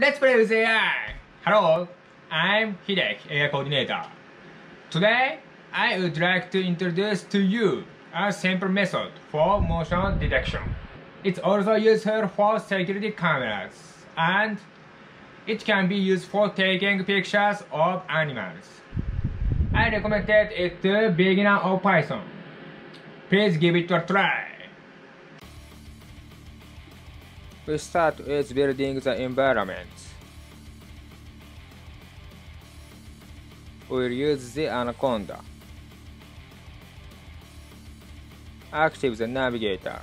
Let's play with AI! Hello, I'm Hideki, AI coordinator. Today, I would like to introduce to you a simple method for motion detection. It's also useful for security cameras, and it can be used for taking pictures of animals. I recommended it to beginners of Python. Please give it a try. We start with building the environment. We'll use the Anaconda. Active the Navigator.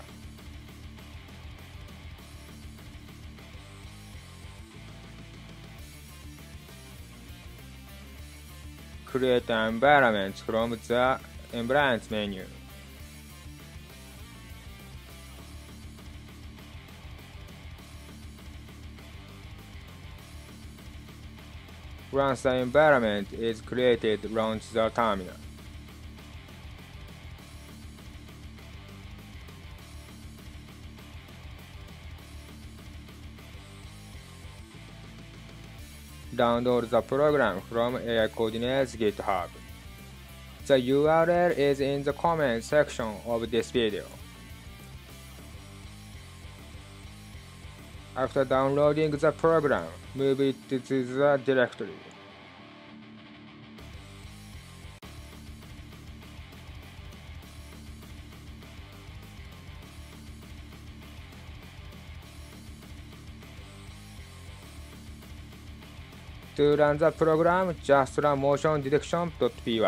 Create an environment from the environment menu. Once the environment is created, launch the terminal. Download the program from AIcoordinator's GitHub. The URL is in the comment section of this video. After downloading the program, move it to the directory. To run the program, just run motiondetection.py.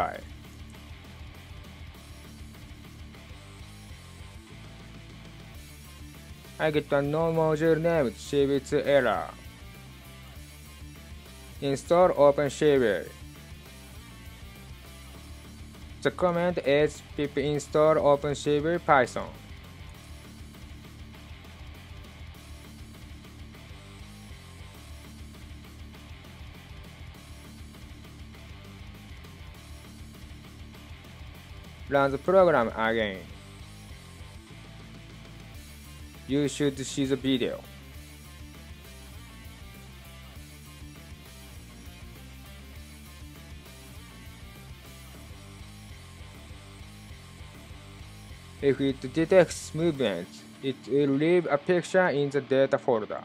I get a no module named cv2 error. Install OpenCV. The command is pip install OpenCV Python. Run the program again. You should see the video. If it detects movement, it will leave a picture in the data folder.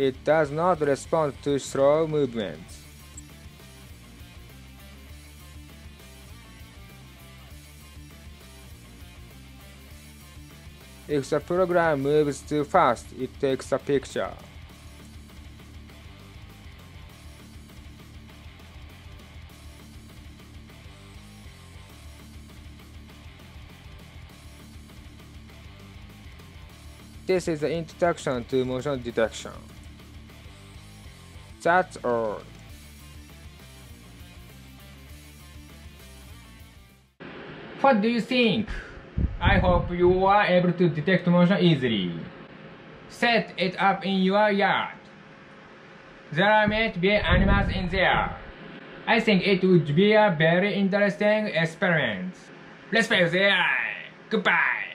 It does not respond to slow movements. If the program moves too fast, it takes a picture. This is the introduction to motion detection. That's all. What do you think? I hope you are able to detect motion easily. Set it up in your yard. There might be animals in there. I think it would be a very interesting experiment. Let's play with AI. Goodbye.